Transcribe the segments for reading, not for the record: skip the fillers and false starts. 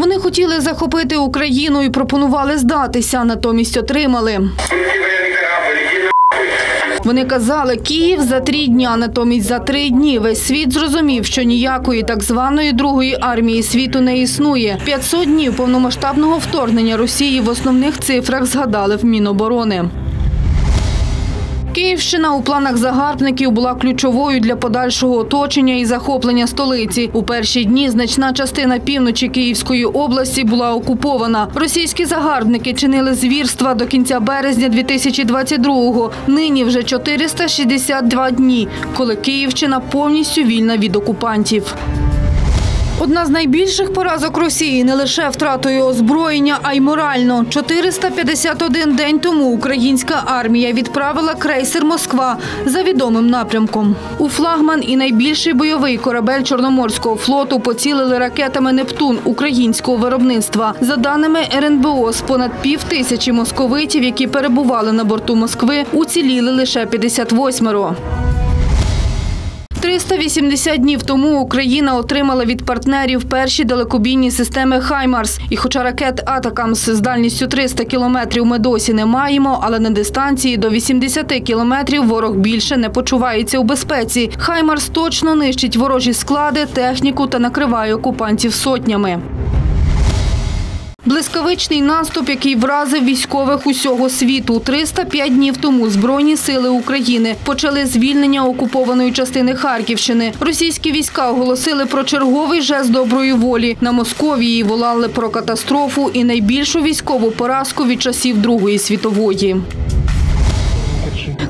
Вони хотіли захопити Україну і пропонували здатися, натомість отримали. Вони казали, Київ за 3 дня, натомість за 3 дні. Весь світ зрозумів, що ніякої так званої другої армії світу не існує. 500 днів повномасштабного вторгнення Росії в основних цифрах згадали в Міноборони. Київщина у планах загарбників була ключовою для подальшого оточення і захоплення столиці. У перші дні значна частина півночі Київської області була окупована. Російські загарбники чинили звірства до кінця березня 2022-го. Нині вже 462 дні, коли Київщина повністю вільна від окупантів. Одна з найбільших поразок Росії не лише втратою озброєння, а й морально. 451 день тому українська армія відправила крейсер «Москва» за відомим напрямком. У флагман і найбільший бойовий корабель Чорноморського флоту поцілили ракетами «Нептун» українського виробництва. За даними РНБО, з понад 5000 московитів, які перебували на борту Москви, уціліли лише 58-ро. 380 днів тому Україна отримала від партнерів перші далекобійні системи «Хаймарс». І хоча ракет «Атакамс» з дальністю 300 кілометрів ми досі не маємо, але на дистанції до 80 кілометрів ворог більше не почувається у безпеці. «Хаймарс» точно нищить ворожі склади, техніку та накриває окупантів сотнями. Блискавичний наступ, який вразив військових усього світу. 305 днів тому Збройні сили України почали звільнення окупованої частини Харківщини. Російські війська оголосили про черговий жест доброї волі. На Московії волали про катастрофу і найбільшу військову поразку від часів Другої світової.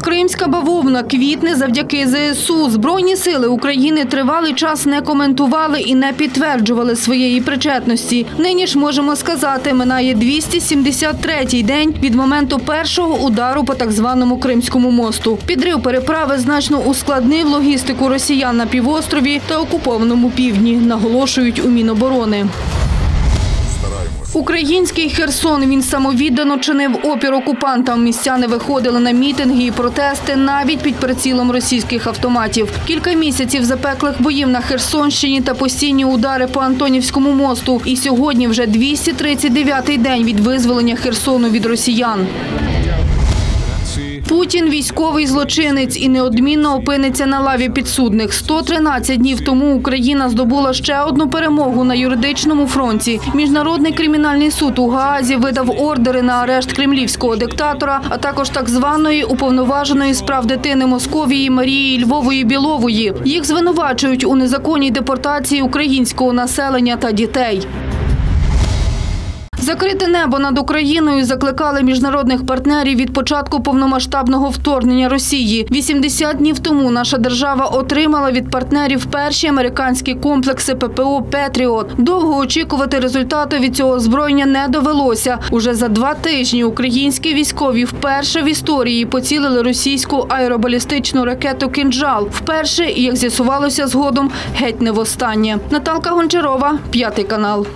Кримська Бавовна квітне завдяки ЗСУ. Збройні сили України тривалий час не коментували і не підтверджували своєї причетності. Нині ж можемо сказати, минає 273-й день від моменту першого удару по так званому Кримському мосту. Підрив переправи значно ускладнив логістику росіян на півострові та окупованому півдні, наголошують у Міноборони. Український Херсон, він самовіддано чинив опір окупантам. Містяни виходили на мітинги і протести навіть під прицілом російських автоматів. Кілька місяців запеклих боїв на Херсонщині та постійні удари по Антонівському мосту. І сьогодні вже 239-й день від визволення Херсону від росіян. Путін – військовий злочинець і неодмінно опиниться на лаві підсудних. 113 днів тому Україна здобула ще одну перемогу на юридичному фронті. Міжнародний кримінальний суд у Гаазі видав ордери на арешт кремлівського диктатора, а також так званої уповноваженої з прав дитини Московії Марії Львової-Білової. Їх звинувачують у незаконній депортації українського населення та дітей. Закрити небо над Україною закликали міжнародних партнерів від початку повномасштабного вторгнення Росії. 80 днів тому наша держава отримала від партнерів перші американські комплекси ППО «Петріот». Довго очікувати результату від цього озброєння не довелося. Уже за 2 тижні українські військові вперше в історії поцілили російську аеробалістичну ракету «Кінжал». Вперше, і як з'ясувалося згодом, геть не востаннє. Наталка Гончарова, 5 канал.